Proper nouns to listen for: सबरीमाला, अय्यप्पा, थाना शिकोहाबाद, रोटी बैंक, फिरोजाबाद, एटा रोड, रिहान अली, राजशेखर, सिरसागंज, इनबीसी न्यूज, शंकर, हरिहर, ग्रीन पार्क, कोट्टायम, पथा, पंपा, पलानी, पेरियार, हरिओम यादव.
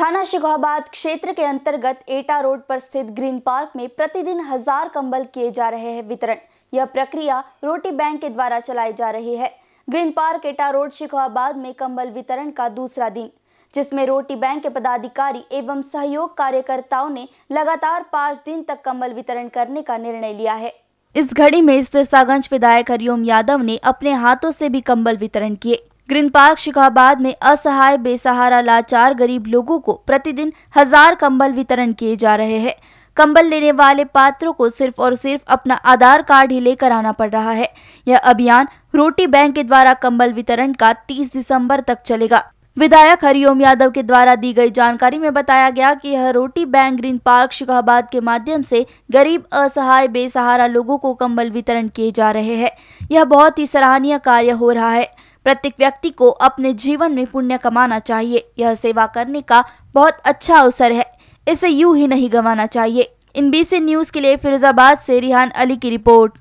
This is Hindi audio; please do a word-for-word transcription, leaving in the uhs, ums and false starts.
थाना शिकोहाबाद क्षेत्र के अंतर्गत एटा रोड पर स्थित ग्रीन पार्क में प्रतिदिन हजार कंबल किए जा रहे हैं वितरण। यह प्रक्रिया रोटी बैंक के द्वारा चलाई जा रही है। ग्रीन पार्क एटा रोड Shikohabad में कंबल वितरण का दूसरा दिन, जिसमें रोटी बैंक के पदाधिकारी एवं सहयोग कार्यकर्ताओं ने लगातार पाँच दिन तक कंबल वितरण करने का निर्णय लिया है। इस घड़ी में सिरसागंज विधायक हरिओम यादव ने अपने हाथों से भी कंबल वितरण किए। ग्रीन पार्क शिकोहाबाद में असहाय, बेसहारा, लाचार गरीब लोगों को प्रतिदिन हजार कंबल वितरण किए जा रहे हैं। कंबल लेने वाले पात्रों को सिर्फ और सिर्फ अपना आधार कार्ड ही लेकर आना पड़ रहा है। यह अभियान रोटी बैंक के द्वारा कंबल वितरण का तीस दिसंबर तक चलेगा। विधायक हरिओम यादव के द्वारा दी गई जानकारी में बताया गया कि यह रोटी बैंक ग्रीन पार्क शिकोहाबाद के माध्यम से गरीब, असहाय, बेसहारा लोगों को कंबल वितरण किए जा रहे हैं। यह बहुत ही सराहनीय कार्य हो रहा है। प्रत्येक व्यक्ति को अपने जीवन में पुण्य कमाना चाहिए। यह सेवा करने का बहुत अच्छा अवसर है, इसे यूं ही नहीं गंवाना चाहिए। इनबीसी न्यूज के लिए फिरोजाबाद से रिहान अली की रिपोर्ट।